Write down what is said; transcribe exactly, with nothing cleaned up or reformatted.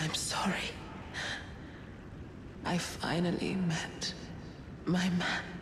I'm sorry. I finally met my man.